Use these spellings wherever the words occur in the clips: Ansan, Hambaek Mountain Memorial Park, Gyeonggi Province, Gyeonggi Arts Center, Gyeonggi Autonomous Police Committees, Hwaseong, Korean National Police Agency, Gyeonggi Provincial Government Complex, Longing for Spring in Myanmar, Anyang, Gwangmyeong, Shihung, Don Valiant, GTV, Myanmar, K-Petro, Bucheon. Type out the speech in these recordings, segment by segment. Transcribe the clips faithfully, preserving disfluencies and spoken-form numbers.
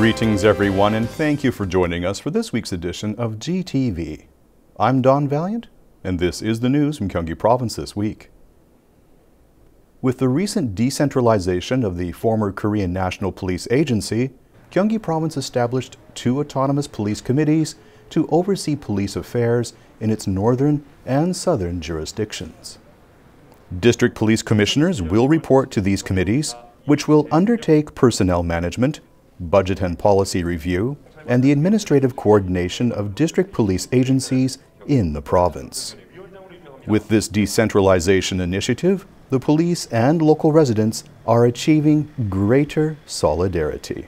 Greetings everyone, and thank you for joining us for this week's edition of G T V. I'm Don Valiant, and this is the news from Gyeonggi Province this week. With the recent decentralization of the former Korean National Police Agency, Gyeonggi Province established two autonomous police committees to oversee police affairs in its northern and southern jurisdictions. District police commissioners will report to these committees, which will undertake personnel management, budget and policy review, and the administrative coordination of district police agencies in the province. With this decentralization initiative, the police and local residents are achieving greater solidarity.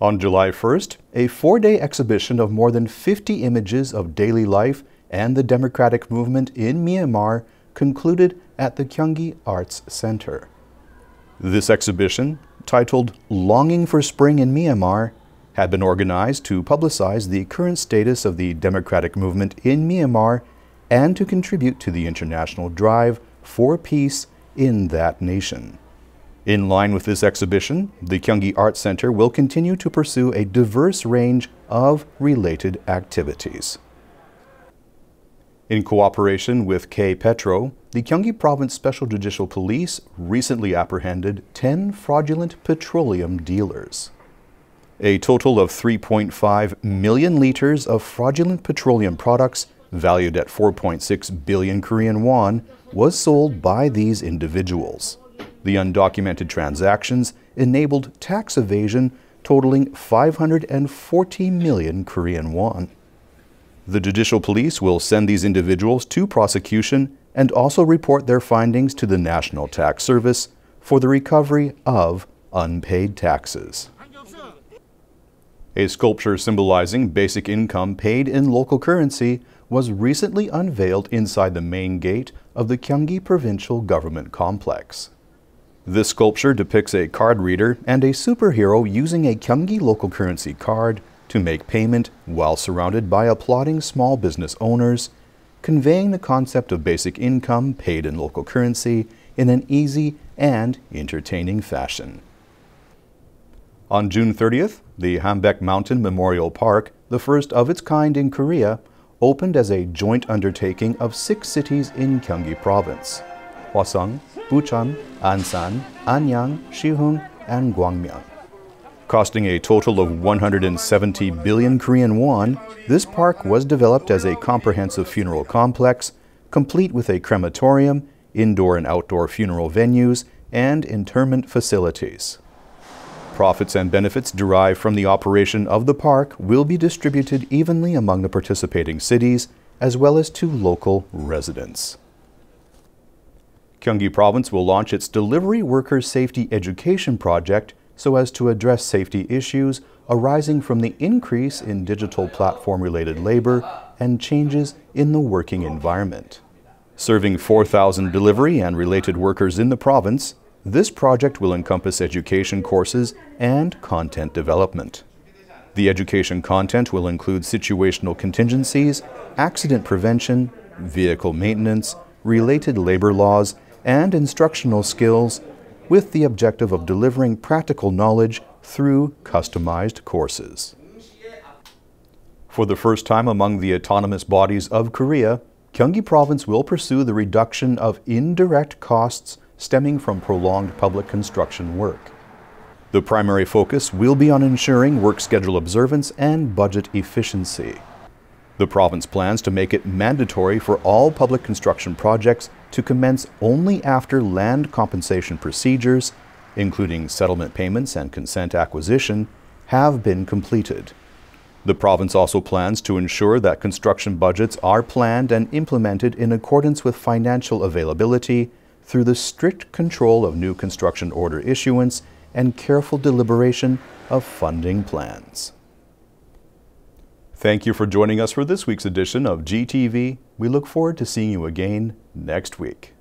On July first, a four-day exhibition of more than fifty images of daily life and the democratic movement in Myanmar concluded at the Gyeonggi Arts Center. This exhibition, titled Longing for Spring in Myanmar, had been organized to publicize the current status of the democratic movement in Myanmar and to contribute to the international drive for peace in that nation. In line with this exhibition, the Gyeonggi Arts Center will continue to pursue a diverse range of related activities. In cooperation with K-Petro, the Gyeonggi Province Special Judicial Police recently apprehended ten fraudulent petroleum dealers. A total of three point five million liters of fraudulent petroleum products, valued at four point six billion Korean won, was sold by these individuals. The undocumented transactions enabled tax evasion totaling five hundred forty million Korean won. The judicial police will send these individuals to prosecution and also report their findings to the National Tax Service for the recovery of unpaid taxes. A sculpture symbolizing basic income paid in local currency was recently unveiled inside the main gate of the Gyeonggi Provincial Government Complex. This sculpture depicts a card reader and a superhero using a Gyeonggi local currency card to make payment while surrounded by applauding small business owners, conveying the concept of basic income paid in local currency in an easy and entertaining fashion. On June thirtieth, the Hambaek Mountain Memorial Park, the first of its kind in Korea, opened as a joint undertaking of six cities in Gyeonggi Province: Hwaseong, Bucheon, Ansan, Anyang, Shihung, and Gwangmyeong. Costing a total of one hundred seventy billion Korean won, this park was developed as a comprehensive funeral complex, complete with a crematorium, indoor and outdoor funeral venues, and interment facilities. Profits and benefits derived from the operation of the park will be distributed evenly among the participating cities, as well as to local residents. Gyeonggi Province will launch its Delivery Worker Safety Education Project so as to address safety issues arising from the increase in digital platform-related labor and changes in the working environment. Serving four thousand delivery and related workers in the province, this project will encompass education courses and content development. The education content will include situational contingencies, accident prevention, vehicle maintenance, related labor laws, and instructional skills, with the objective of delivering practical knowledge through customized courses. For the first time among the autonomous bodies of Korea, Gyeonggi Province will pursue the reduction of indirect costs stemming from prolonged public construction work. The primary focus will be on ensuring work schedule observance and budget efficiency. The province plans to make it mandatory for all public construction projects to commence only after land compensation procedures, including settlement payments and consent acquisition, have been completed. The province also plans to ensure that construction budgets are planned and implemented in accordance with financial availability through the strict control of new construction order issuance and careful deliberation of funding plans. Thank you for joining us for this week's edition of G T V. We look forward to seeing you again next week.